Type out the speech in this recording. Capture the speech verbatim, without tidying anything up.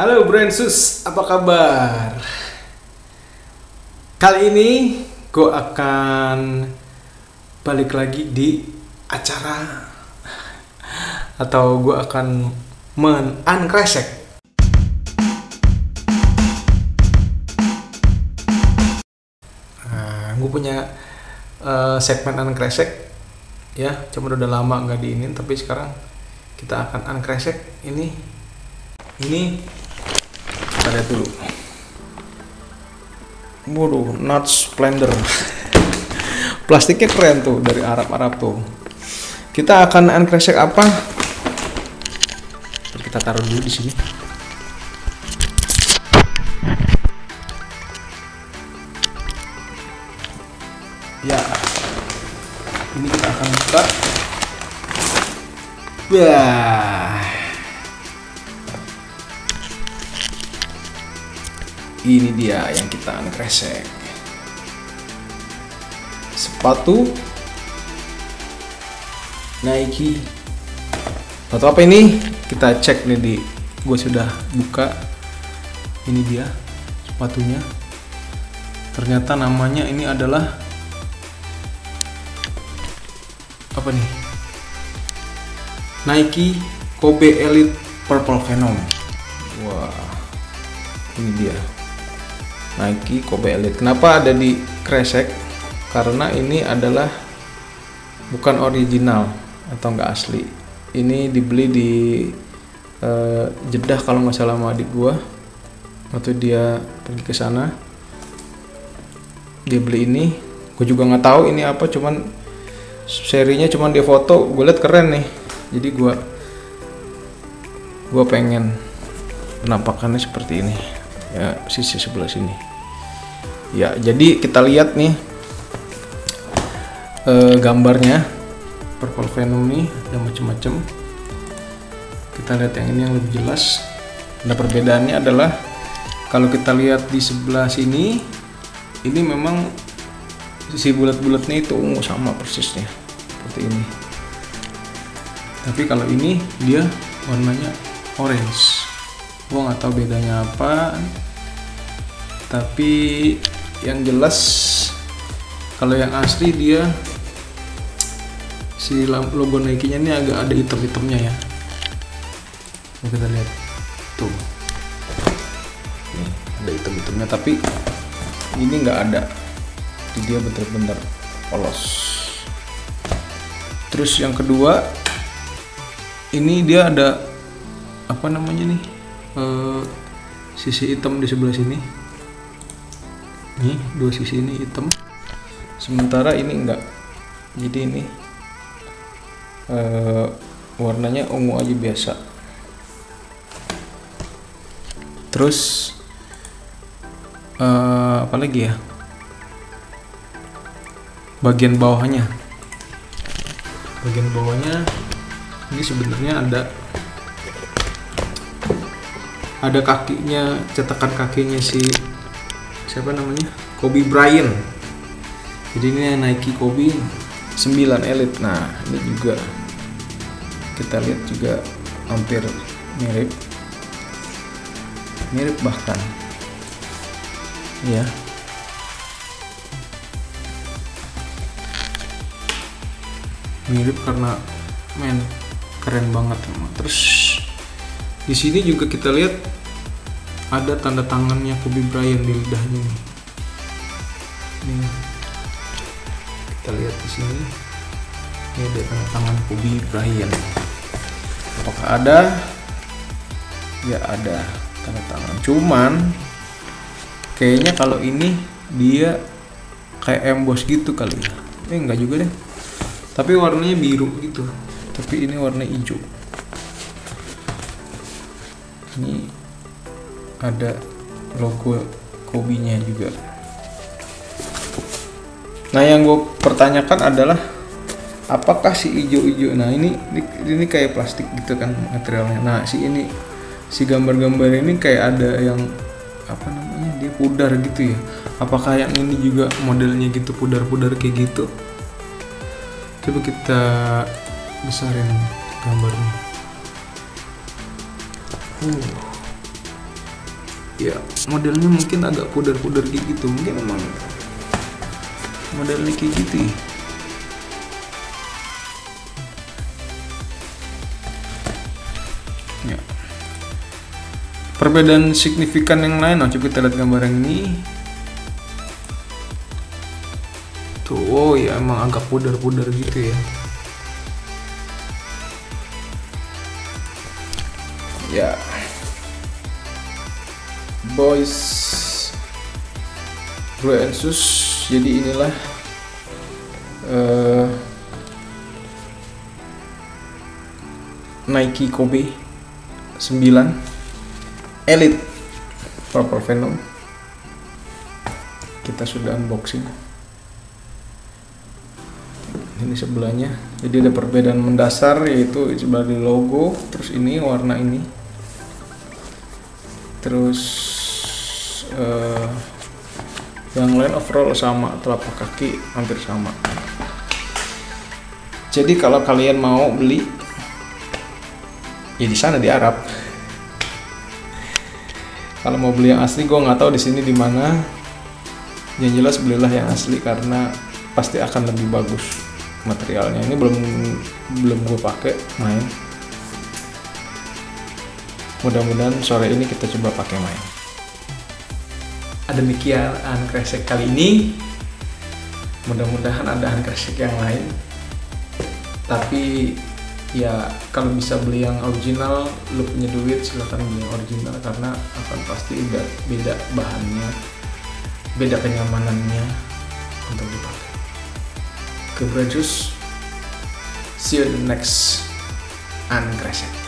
Halo Brandsus, apa kabar? Kali ini gue akan balik lagi di acara atau gue akan men-uncresek. Nah, gue punya uh, segmen uncresek ya, cuma udah lama nggak diinin, tapi sekarang kita akan uncresek ini ini. Kita lihat dulu. Waduh, nuts blender. Plastiknya keren tuh, dari Arab-Arab tuh. Kita akan uncresek apa? Kita taruh dulu di sini. Ya, ini kita akan buka. Ya. Ini dia yang kita uncresek. Sepatu Nike. Sepatu apa ini? Kita cek nih, di gue sudah buka. Ini dia sepatunya. Ternyata namanya ini adalah apa nih? Nike Kobe Elite Purple Venom. Wah, ini dia. Nike Kobe Elite. Kenapa ada di kresek? Karena ini adalah bukan original atau enggak asli. Ini dibeli di uh, Jeddah kalau nggak salah sama adik gua. Waktu dia pergi ke sana, dia beli ini. Gue juga nggak tahu ini apa, cuman serinya cuman dia foto. Gue liat keren nih, jadi gua gua pengen penampakannya seperti ini. Ya, sisi sebelah sini ya. Jadi kita lihat nih eh, gambarnya Purple Venom nih, ada macam-macam. Kita lihat yang ini yang lebih jelas. Nah, perbedaannya adalah kalau kita lihat di sebelah sini, ini memang sisi bulat-bulatnya itu ungu sama persisnya seperti ini. Tapi kalau ini dia warnanya orange. Gue nggak tahu bedanya apa, tapi yang jelas kalau yang asli dia si logo Nike nya ini agak ada hitam-hitamnya ya. Ini kita lihat tuh, nih ada hitam-hitamnya, tapi ini nggak ada. Jadi dia bener-bener polos. Terus yang kedua ini dia ada apa namanya nih, Uh, sisi hitam di sebelah sini. Nih, dua sisi ini hitam. Sementara ini enggak. Jadi ini uh, warnanya ungu aja biasa. Terus uh, apa lagi ya? Bagian bawahnya. Bagian bawahnya ini sebenarnya ada ada kakinya, cetakan kakinya si siapa namanya, Kobe Bryant. Jadi ini Nike Kobe sembilan Elite. Nah, ini juga kita lihat juga hampir mirip mirip bahkan ya. Mirip karena men keren banget. Terus di sini juga kita lihat ada tanda tangannya Kobe Bryant di lidahnya nih. Nih, kita lihat di sini, ini ada tanda tangan Kobe Bryant. Apakah ada? Ya, ada tanda tangan. Cuman kayaknya kalau ini dia kayak emboss gitu kali ya. Eh, enggak juga deh. Tapi warnanya biru gitu. Tapi ini warna hijau. Ini ada logo Kobe-nya juga. Nah, yang gue pertanyakan adalah apakah si hijau-hijau? Nah, ini, ini ini kayak plastik gitu kan materialnya. Nah, si ini si gambar-gambar ini kayak ada yang apa namanya, dia pudar gitu ya. Apakah yang ini juga modelnya gitu, pudar-pudar kayak gitu? Coba kita besarin gambarnya. Uh, ya modelnya mungkin agak pudar-pudar gitu, mungkin emang modelnya kayak gitu ya. Ya. Perbedaan signifikan yang lain, oh, coba kita lihat gambar yang ini. Tuh, oh ya emang agak pudar-pudar gitu ya. Ya. Boys Bro and Sus, jadi inilah uh, Nike Kobe sembilan Elite Purple Venom. Kita sudah unboxing. Ini sebelahnya, jadi ada perbedaan mendasar, yaitu sebelah di logo, terus ini warna ini, terus uh, yang lain overall sama, telapak kaki hampir sama. Jadi kalau kalian mau beli ya di sana di Arab. Kalau mau beli yang asli, gue nggak tahu di sini di mana. Yang jelas belilah yang asli karena pasti akan lebih bagus materialnya. Ini belum belum gue pakai main. Mudah-mudahan sore ini kita coba pakai main. Demikian uncrashek kali ini. Mudah-mudahan ada uncrashek yang lain. Tapi ya kalau bisa beli yang original, lu punya duit silahkan beli yang original karena akan pasti udah beda bahannya, beda kenyamanannya untuk dipakai. Ke Brojus, see you in the next uncrashek.